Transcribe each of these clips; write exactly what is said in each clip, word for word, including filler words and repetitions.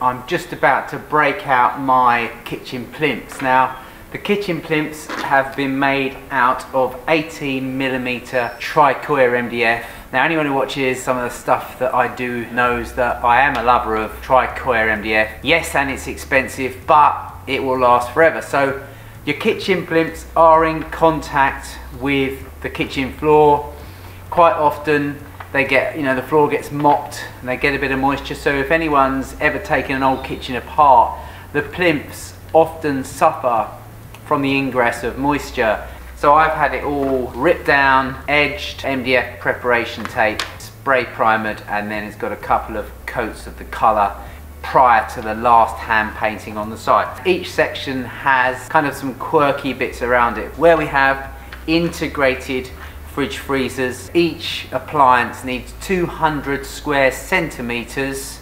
I'm just about to break out my kitchen plinths. Now, the kitchen plinths have been made out of eighteen millimeter Tricoya M D F. Now, anyone who watches some of the stuff that I do knows that I am a lover of Tricoya M D F. Yes, and it's expensive, but it will last forever. So your kitchen plinths are in contact with the kitchen floor. Quite often they get, you know, the floor gets mopped and they get a bit of moisture. So if anyone's ever taken an old kitchen apart, the plinths often suffer from the ingress of moisture. So I've had it all ripped down, edged, M D F preparation tape, spray primed, and then it's got a couple of coats of the colour prior to the last hand painting on the site. Each section has kind of some quirky bits around it where we have integrated fridge freezers. Each appliance needs two hundred square centimeters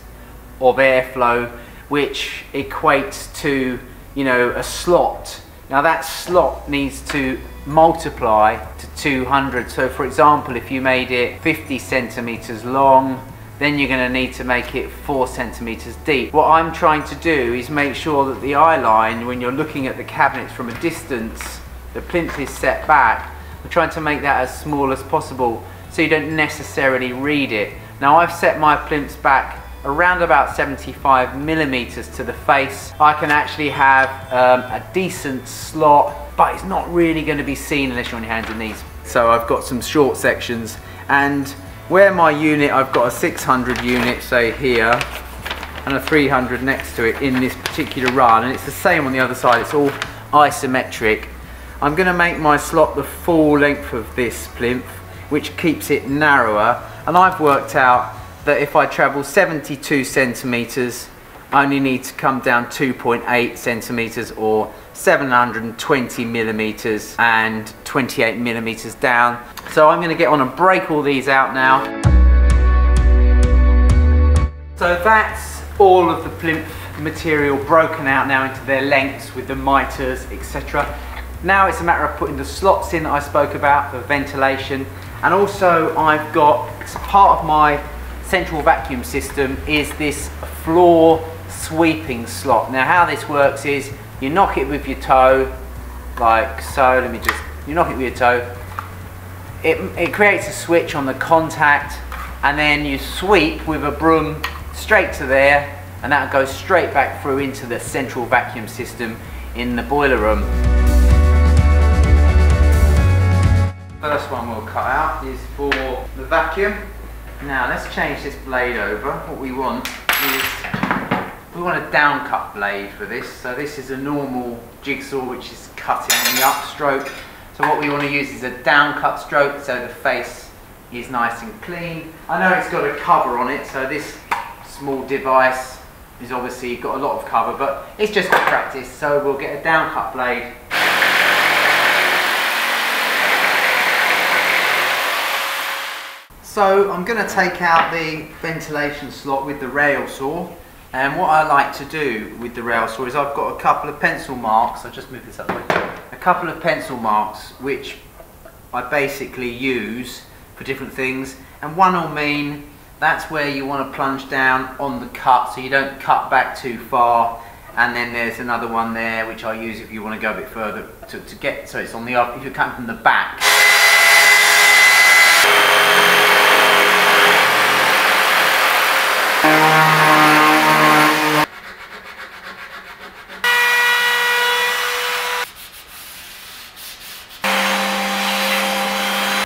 of airflow, which equates to, you know, a slot. Now that slot needs to multiply to two hundred. So for example, if you made it fifty centimeters long, then you're going to need to make it four centimeters deep. What I'm trying to do is make sure that the eye line, when you're looking at the cabinets from a distance, the plinth is set back. I'm trying to make that as small as possible so you don't necessarily read it. Now I've set my plinths back around about seventy-five millimeters to the face. I can actually have um, a decent slot, but it's not really going to be seen unless you're on your hands and knees. So I've got some short sections, and where my unit, I've got a six hundred unit, say here, and a three hundred next to it in this particular run, and it's the same on the other side, it's all isometric. I'm going to make my slot the full length of this plinth, which keeps it narrower, and I've worked out that if I travel seventy-two centimeters, I only need to come down two point eight centimeters or seven hundred twenty millimeters and twenty-eight millimeters down. So I'm going to get on and break all these out now. So that's all of the plinth material broken out now into their lengths with the miters, et cetera. Now it's a matter of putting the slots in that I spoke about for ventilation, and also I've got, part of my central vacuum system is this floor sweeping slot. Now how this works is you knock it with your toe, like so, let me just, you knock it with your toe, it, it creates a switch on the contact, and then you sweep with a broom straight to there, and that goes straight back through into the central vacuum system in the boiler room. First one we'll cut out is for the vacuum. Now let's change this blade over. What we want is, we want a down cut blade for this. So this is a normal jigsaw which is cutting on the upstroke. So what we want to use is a down cut stroke so the face is nice and clean. I know it's got a cover on it, so this small device is obviously got a lot of cover, but it's just for practice, so we'll get a down cut blade. So I'm going to take out the ventilation slot with the rail saw, and what I like to do with the rail saw is I've got a couple of pencil marks, I'll just move this up a bit, a couple of pencil marks which I basically use for different things, and one will mean that's where you want to plunge down on the cut so you don't cut back too far, and then there's another one there which I use if you want to go a bit further to, to get, so it's on the up, if you're cutting from the back.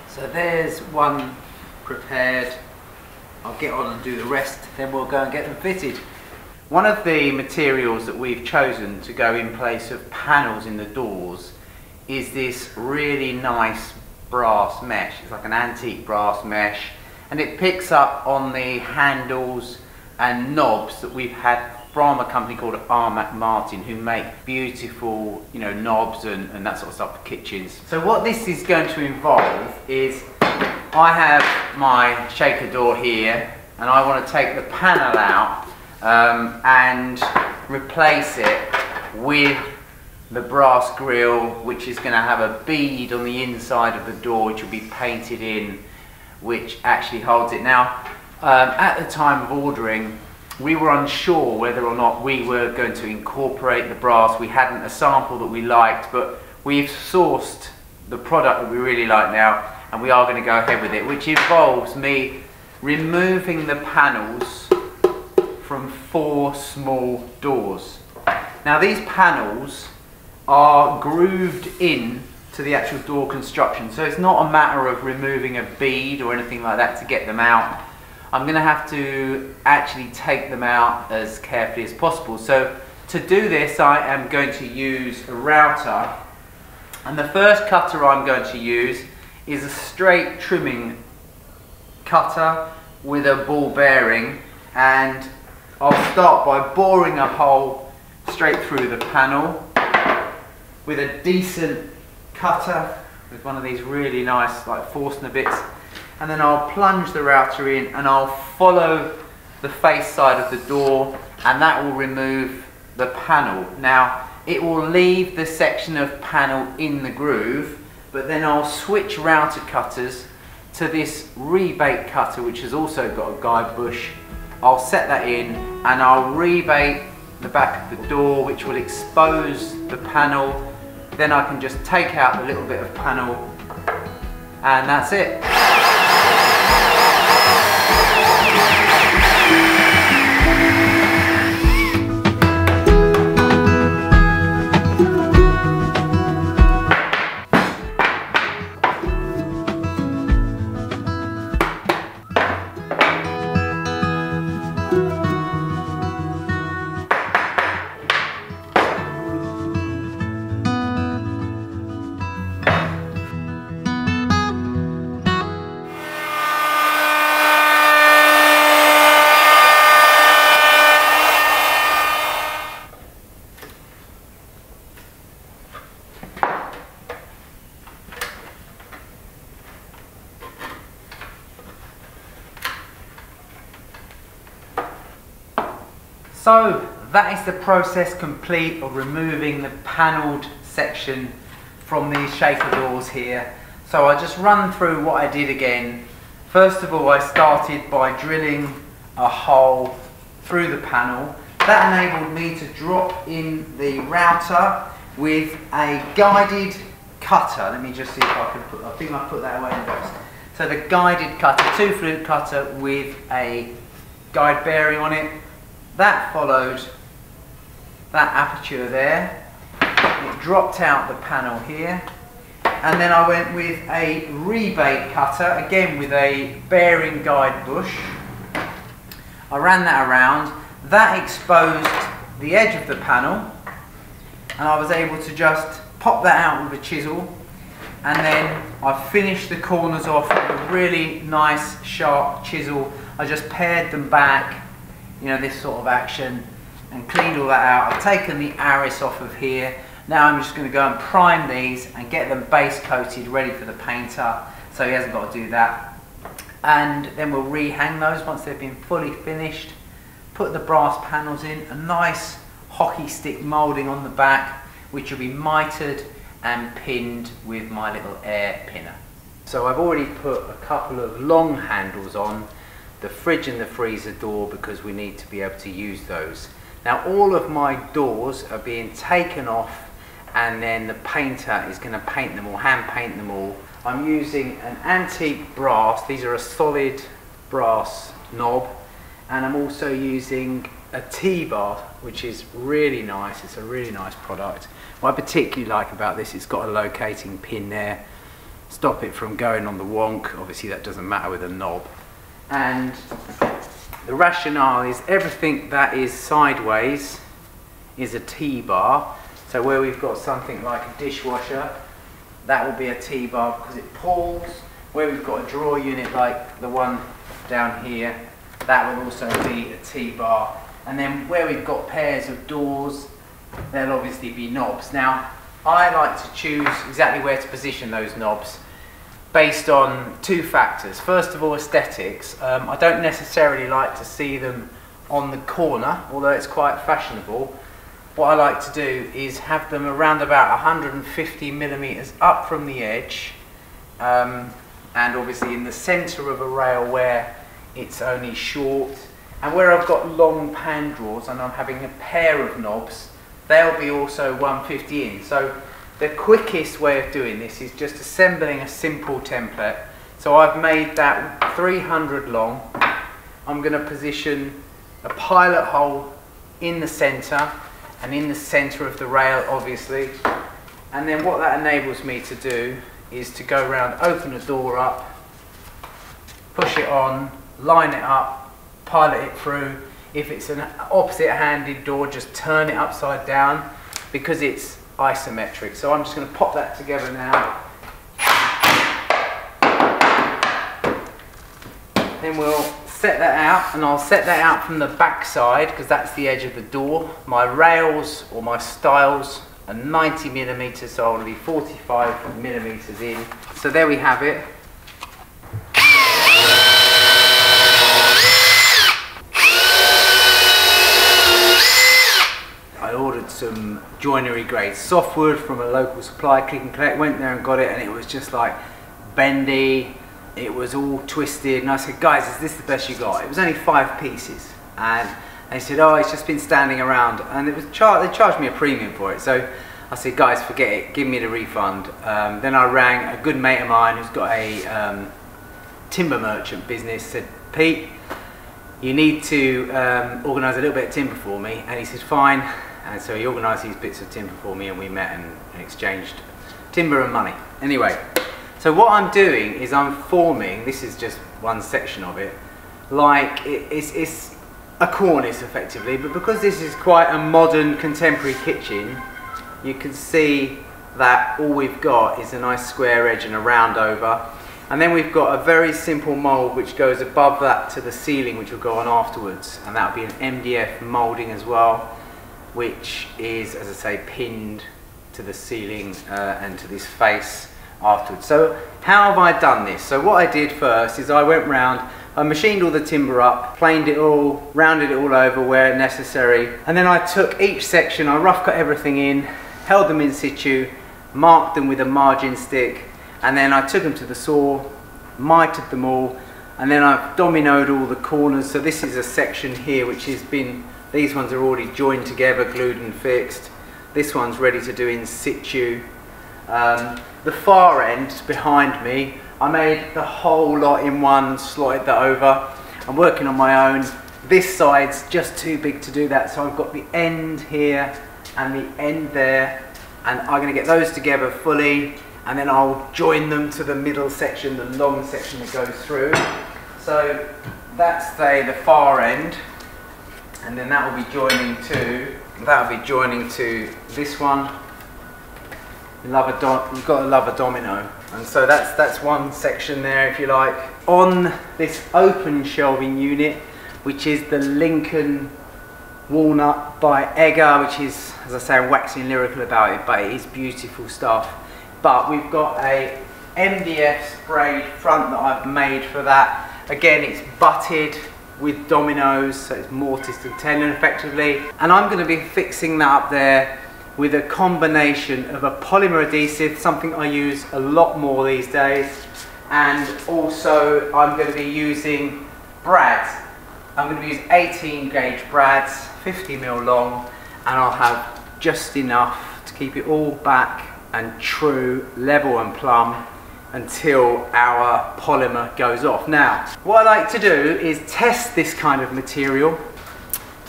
So there's one prepared. I'll get on and do the rest, then we'll go and get them fitted. One of the materials that we've chosen to go in place of panels in the doors is this really nice brass mesh. It's like an antique brass mesh, and it picks up on the handles and knobs that we've had from a company called Armac Martin, who make beautiful, you know, knobs and, and that sort of stuff for kitchens. So what this is going to involve is I have my shaker door here, and I want to take the panel out um, and replace it with the brass grill, which is going to have a bead on the inside of the door which will be painted in, which actually holds it. Now um, at the time of ordering, we were unsure whether or not we were going to incorporate the brass. We hadn't a sample that we liked, but we've sourced the product that we really like now, and we are going to go ahead with it, which involves me removing the panels from four small doors. Now, these panels are grooved in to the actual door construction, so it's not a matter of removing a bead or anything like that to get them out. I'm going to have to actually take them out as carefully as possible. So to do this, I am going to use a router, and the first cutter I'm going to use is a straight trimming cutter with a ball bearing, and I'll start by boring a hole straight through the panel with a decent cutter with one of these really nice like Forstner bits, and then I'll plunge the router in and I'll follow the face side of the door, and that will remove the panel. Now, it will leave the section of panel in the groove, but then I'll switch router cutters to this rebate cutter, which has also got a guide bush. I'll set that in and I'll rebate the back of the door, which will expose the panel. Then I can just take out the little bit of panel, and that's it. So that is the process complete of removing the panelled section from these shaker doors here. So I just run through what I did again. First of all, I started by drilling a hole through the panel. That enabled me to drop in the router with a guided cutter. Let me just see if I can put, I think I put that away in the box. So the guided cutter, two flute cutter with a guide bearing on it. That followed that aperture there, it dropped out the panel here, and then I went with a rebate cutter, again with a bearing guide bush. I ran that around, that exposed the edge of the panel, and I was able to just pop that out with a chisel, and then I finished the corners off with a really nice sharp chisel. I just pared them back, you know, this sort of action, and cleaned all that out. I've taken the arris off of here. Now I'm just going to go and prime these and get them base coated, ready for the painter, so he hasn't got to do that. And then we'll rehang those once they've been fully finished. Put the brass panels in, a nice hockey stick moulding on the back, which will be mitered and pinned with my little air pinner. So I've already put a couple of long handles on the fridge and the freezer door because we need to be able to use those. Now, all of my doors are being taken off, and then the painter is going to paint them all, hand paint them all. I'm using an antique brass, these are a solid brass knob, and I'm also using a T-bar, which is really nice. It's a really nice product. What I particularly like about this, it's got a locating pin there, stop it from going on the wonk. Obviously that doesn't matter with a knob. And the rationale is everything that is sideways is a T-bar. So where we've got something like a dishwasher, that will be a T-bar because it pulls. Where we've got a drawer unit like the one down here, that will also be a T-bar. And then where we've got pairs of doors, there'll obviously be knobs. Now, I like to choose exactly where to position those knobs based on two factors. First of all, aesthetics. Um, I don't necessarily like to see them on the corner, although it's quite fashionable. What I like to do is have them around about one hundred fifty millimeters up from the edge, um, and obviously in the center of a rail where it's only short, And where I've got long pan drawers and I'm having a pair of knobs, they'll be also one fifty in. So the quickest way of doing this is just assembling a simple template. So I've made that three hundred long. I'm going to position a pilot hole in the centre and in the centre of the rail, obviously. And then what that enables me to do is to go around, open the door up, push it on, line it up, pilot it through. If it's an opposite-handed door, just turn it upside down because it's isometric. So I'm just going to pop that together now. Then we'll set that out, and I'll set that out from the back side because that's the edge of the door. My rails or my styles are ninety millimeters, so I'll be forty-five millimeters in. So there we have it. Some joinery grade softwood from a local supply, click and collect, went there and got it, and it was just like bendy, it was all twisted, and I said, guys, is this the best you got? It was only five pieces, and they said, oh, it's just been standing around, and it was char they charged me a premium for it, so I said, guys, forget it, give me the refund. Um, then I rang a good mate of mine who's got a um, timber merchant business, said, Pete, you need to um, organise a little bit of timber for me, and he said, fine. And so he organised these bits of timber for me, and we met and exchanged timber and money. Anyway, so what I'm doing is I'm forming, this is just one section of it, like it's, it's a cornice effectively, but because this is quite a modern contemporary kitchen, you can see that all we've got is a nice square edge and a round over. And then we've got a very simple mould which goes above that to the ceiling, which will go on afterwards. And that'll be an M D F moulding as well, which is, as I say, pinned to the ceiling uh, and to this face afterwards. So how have I done this? So what I did first is I went round, I machined all the timber up, planed it all, rounded it all over where necessary, and then I took each section, I rough cut everything in, held them in situ, marked them with a margin stick, and then I took them to the saw, mitered them all, and then I've dominoed all the corners. So this is a section here which has been, these ones are already joined together, glued and fixed. This one's ready to do in situ. Um, the far end behind me, I made the whole lot in one, slotted that over. I'm working on my own. This side's just too big to do that, so I've got the end here and the end there, and I'm gonna get those together fully, and then I'll join them to the middle section, the long section that goes through. So that's, say, the far end. And then that will be joining to, that will be joining to this one. Love a dom you've got to love a domino. And so that's, that's one section there, if you like. On this open shelving unit, which is the Lincoln Walnut by Egger, which is, as I say, I'm waxing lyrical about it, but it is beautiful stuff. But we've got a M D F sprayed front that I've made for that. Again, it's butted with dominoes, so it's mortised and tenon effectively. And I'm going to be fixing that up there with a combination of a polymer adhesive, something I use a lot more these days, and also I'm going to be using brads. I'm going to use eighteen gauge brads, fifty mil long, and I'll have just enough to keep it all back and true, level and plumb, until our polymer goes off. Now, what I like to do is test this kind of material.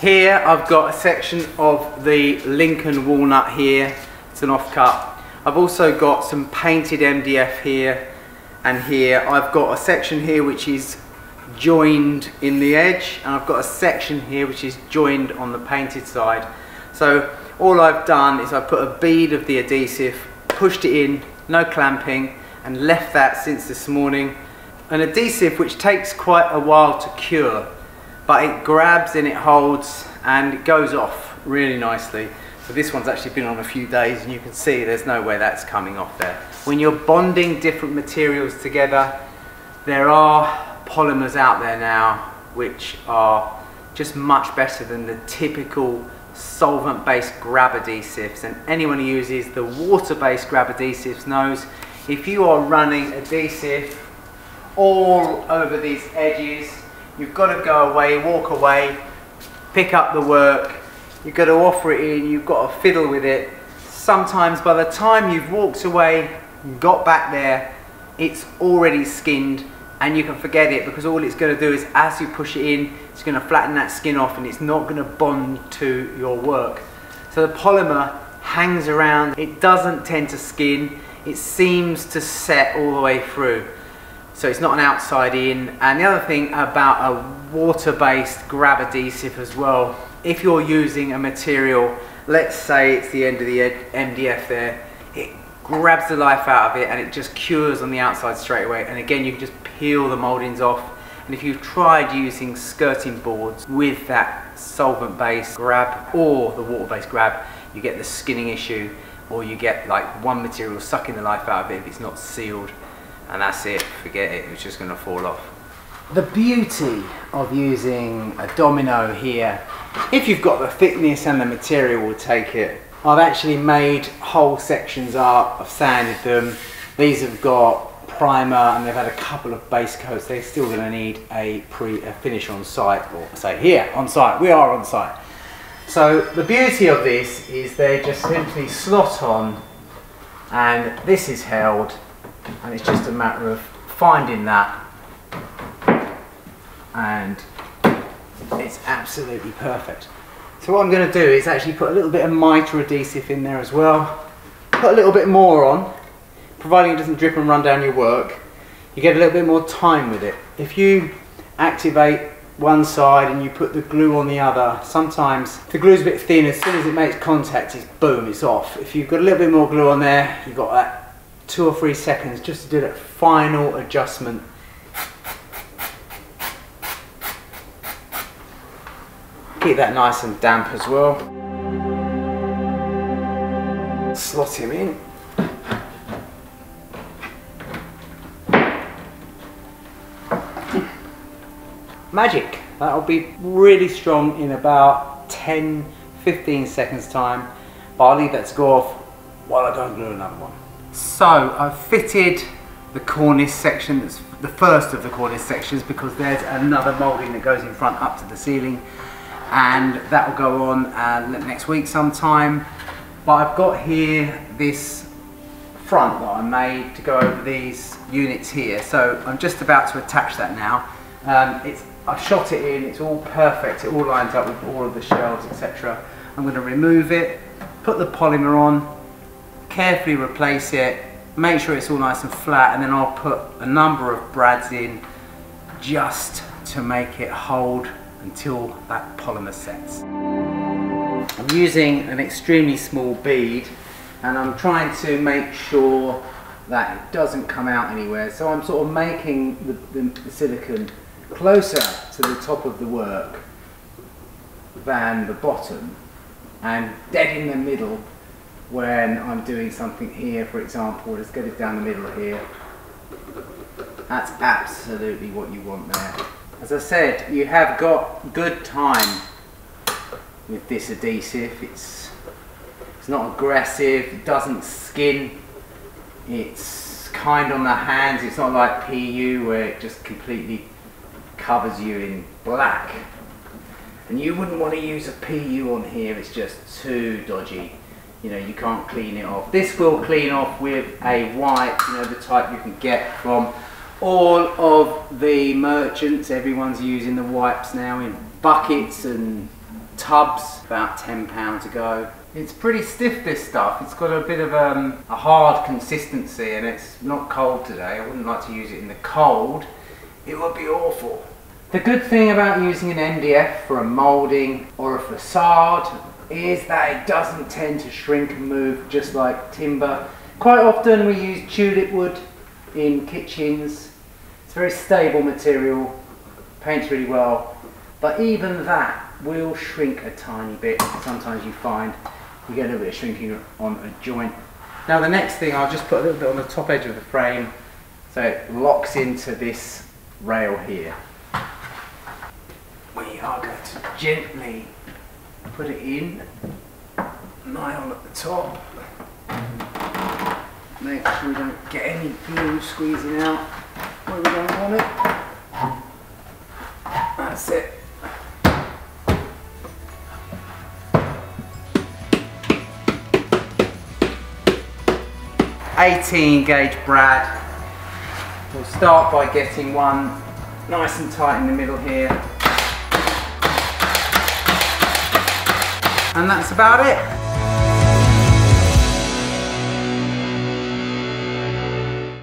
Here I've got a section of the Lincoln walnut here, it's an offcut. I've also got some painted M D F here and here. I've got a section here which is joined in the edge, and I've got a section here which is joined on the painted side. So all I've done is I've put a bead of the adhesive, pushed it in, no clamping, and left that since this morning. An adhesive which takes quite a while to cure, but it grabs and it holds and it goes off really nicely. So this one's actually been on a few days, and you can see there's no way that's coming off there. When you're bonding different materials together, there are polymers out there now which are just much better than the typical solvent-based grab adhesives, and anyone who uses the water-based grab adhesives knows, if you are running adhesive all over these edges, You've got to go away, walk away, pick up the work, you've got to offer it in, you've got to fiddle with it. Sometimes by the time you've walked away and got back there, it's already skinned and you can forget it, because all it's going to do is, as you push it in, it's going to flatten that skin off and it's not going to bond to your work. So the polymer hangs around, it doesn't tend to skin, it seems to set all the way through. So it's not an outside in. And the other thing about a water-based grab adhesive as well, if you're using a material, let's say it's the end of the M D F there, it grabs the life out of it and it just cures on the outside straight away. And again, you can just peel the moldings off. And if you've tried using skirting boards with that solvent-based grab or the water-based grab, you get the skinning issue, or you get like one material sucking the life out of it if it's not sealed. And that's it, forget it, it's just going to fall off. The beauty of using a domino here, if you've got the thickness and the material will take it, I've actually made whole sections up, I've sanded them. These have got primer and they've had a couple of base coats. They're still going to need a pre a finish on site, or say here, on site, we are on site. So the beauty of this is they just simply slot on and this is held. And it's just a matter of finding that, and it's absolutely perfect. So what I'm going to do is actually put a little bit of mitre adhesive in there as well, put a little bit more on, providing it doesn't drip and run down your work. You get a little bit more time with it. If you activate one side and you put the glue on the other, sometimes the glue's a bit thin, as soon as it makes contact it's boom, it's off. If you've got a little bit more glue on there, you've got that two or three seconds just to do that final adjustment. Keep that nice and damp as well. Slot him in. Magic. That'll be really strong in about ten, fifteen seconds time, but I'll leave that to go off while I don't glue another one. So I've fitted the cornice section, that's the first of the cornice sections, because there's another moulding that goes in front up to the ceiling, and that will go on uh, next week sometime. But I've got here this front that I made to go over these units here, so I'm just about to attach that now. Um, it's, I've shot it in, it's all perfect, it all lines up with all of the shelves, et cetera. I'm going to remove it, put the polymer on, carefully replace it, make sure it's all nice and flat, and then I'll put a number of brads in just to make it hold until that polymer sets. I'm using an extremely small bead and I'm trying to make sure that it doesn't come out anywhere, so I'm sort of making the, the, the silicone closer to the top of the work than the bottom, and dead in the middle when I'm doing something here, for example. Let's get it down the middle here. That's absolutely what you want there. As I said, you have got good time with this adhesive. It's, it's not aggressive, it doesn't skin, it's kind on the hands. It's not like P U where it just completely covers you in black. And you wouldn't want to use a P U on here, it's just too dodgy. You know, you can't clean it off. This will clean off with a wipe, you know, the type you can get from all of the merchants. Everyone's using the wipes now in buckets and tubs, about ten pounds a go. It's pretty stiff, this stuff. It's got a bit of um, a hard consistency, and it's not cold today. I wouldn't like to use it in the cold. It would be awful. The good thing about using an M D F for a moulding or a facade is that it doesn't tend to shrink and move just like timber. Quite often we use tulip wood in kitchens. It's a very stable material, paints really well, but even that will shrink a tiny bit. Sometimes you find you get a little bit of shrinking on a joint. Now the next thing, I'll just put a little bit on the top edge of the frame so it locks into this rail here. We are going to gently put it in, nylon at the top, make sure we don't get any glue squeezing out where we don't want it. That's it. eighteen gauge brad. We'll start by getting one nice and tight in the middle here. And that's about it.